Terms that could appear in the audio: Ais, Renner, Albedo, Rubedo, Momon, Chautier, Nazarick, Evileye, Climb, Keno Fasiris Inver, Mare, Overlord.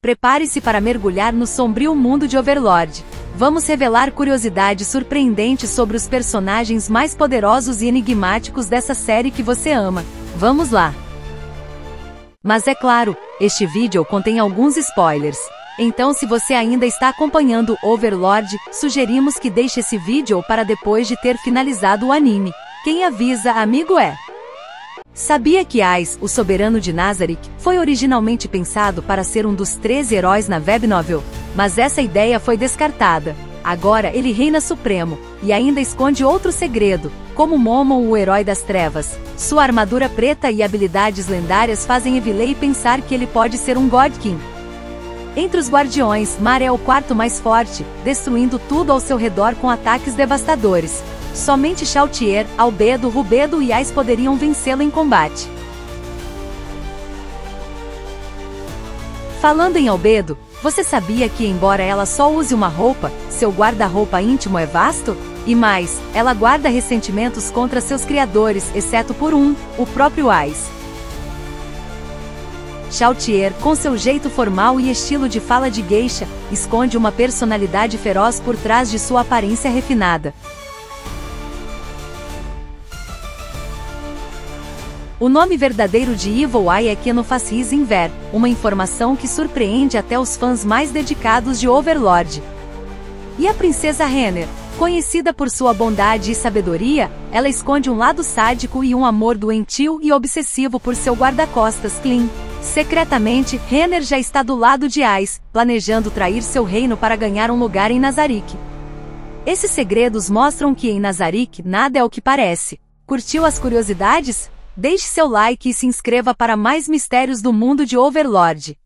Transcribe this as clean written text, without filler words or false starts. Prepare-se para mergulhar no sombrio mundo de Overlord. Vamos revelar curiosidades surpreendentes sobre os personagens mais poderosos e enigmáticos dessa série que você ama. Vamos lá! Mas é claro, este vídeo contém alguns spoilers. Então, se você ainda está acompanhando Overlord, sugerimos que deixe esse vídeo para depois de ter finalizado o anime. Quem avisa, amigo é... Sabia que Ais, o soberano de Nazarick, foi originalmente pensado para ser um dos 13 heróis na web novel, mas essa ideia foi descartada. Agora ele reina supremo, e ainda esconde outro segredo, como Momon, o herói das trevas. Sua armadura preta e habilidades lendárias fazem Evileye pensar que ele pode ser um God King. Entre os guardiões, Mare é o quarto mais forte, destruindo tudo ao seu redor com ataques devastadores. Somente Chautier, Albedo, Rubedo e Ais poderiam vencê-lo em combate. Falando em Albedo, você sabia que embora ela só use uma roupa, seu guarda-roupa íntimo é vasto? E mais, ela guarda ressentimentos contra seus criadores, exceto por um, o próprio Ais. Chautier, com seu jeito formal e estilo de fala de geisha, esconde uma personalidade feroz por trás de sua aparência refinada. O nome verdadeiro de Evileye é Keno Fasiris Inver, uma informação que surpreende até os fãs mais dedicados de Overlord. E a princesa Renner, conhecida por sua bondade e sabedoria, ela esconde um lado sádico e um amor doentio e obsessivo por seu guarda-costas Climb. Secretamente, Renner já está do lado de Ais, planejando trair seu reino para ganhar um lugar em Nazarick. Esses segredos mostram que em Nazarick nada é o que parece. Curtiu as curiosidades? Deixe seu like e se inscreva para mais mistérios do mundo de Overlord.